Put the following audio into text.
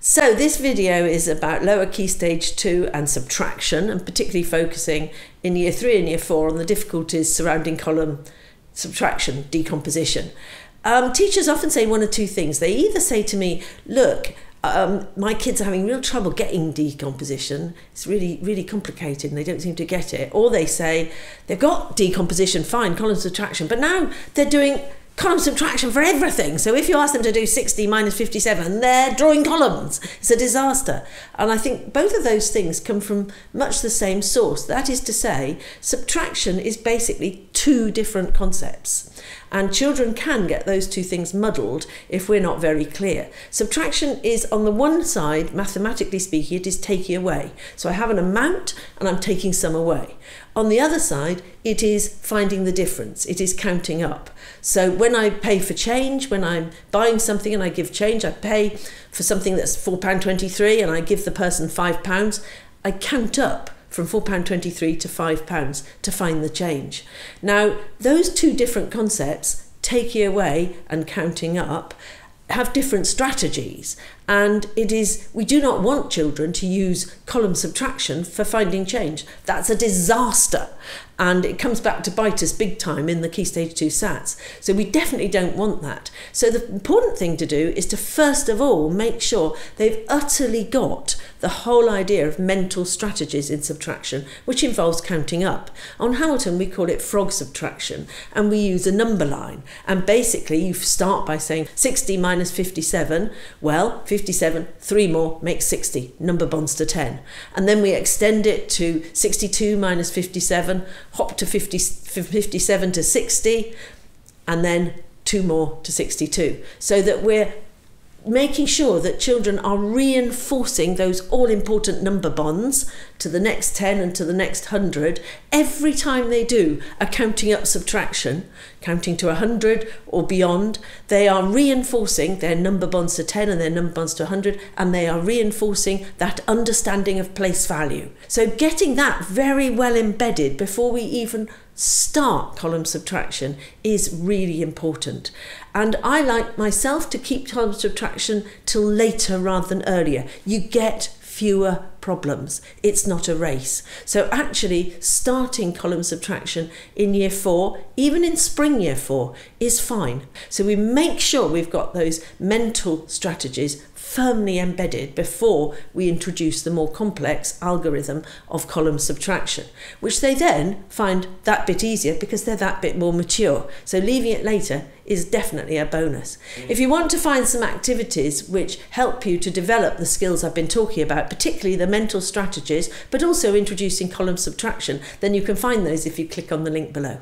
So this video is about lower key stage 2 and subtraction, and particularly focusing in year 3 and year 4 on the difficulties surrounding column subtraction, decomposition. Teachers often say one or two things. They either say to me, look, my kids are having real trouble getting decomposition. It's really, really complicated and they don't seem to get it. Or they say, they've got decomposition, fine, column subtraction, but now they're doing column subtraction for everything. So if you ask them to do 60 minus 57, they're drawing columns. It's a disaster. And I think both of those things come from much the same source. That is to say, subtraction is basically two different concepts. And children can get those two things muddled if we're not very clear. Subtraction is, on the one side, mathematically speaking, it is taking away. So I have an amount and I'm taking some away. On the other side, it is finding the difference. It is counting up. So when I pay for change, when I'm buying something and I give change, I pay for something that's £4.23 and I give the person £5, I count up from £4.23 to £5 to find the change. Now, those two different concepts, taking away and counting up, have different strategies, and it is, we do not want children to use column subtraction for finding change. That's a disaster, and it comes back to bite us big time in the Key Stage 2 SATs. So we definitely don't want that. So the important thing to do is to first of all make sure they've utterly got the whole idea of mental strategies in subtraction, which involves counting up. On Hamilton, we call it frog subtraction, and we use a number line. And basically, you start by saying 60 minus 57, well, 57, 3 more makes 60, number bonds to 10. And then we extend it to 62 minus 57, hop to 57 to 60, and then 2 more to 62, so that we're making sure that children are reinforcing those all-important number bonds to the next 10 and to the next 100 every time they do a counting up subtraction, counting to 100 or beyond. They are reinforcing their number bonds to 10 and their number bonds to 100, and they are reinforcing that understanding of place value. So getting that very well embedded before we even start column subtraction is really important. And I like myself to keep column subtraction till later rather than earlier. You get fewer problems. It's not a race. So actually starting column subtraction in year 4, even in spring year 4, is fine. So we make sure we've got those mental strategies firmly embedded before we introduce the more complex algorithm of column subtraction, which they then find that bit easier because they're that bit more mature. So leaving it later is definitely a bonus. If you want to find some activities which help you to develop the skills I've been talking about, particularly the mental strategies, but also introducing column subtraction, then you can find those if you click on the link below.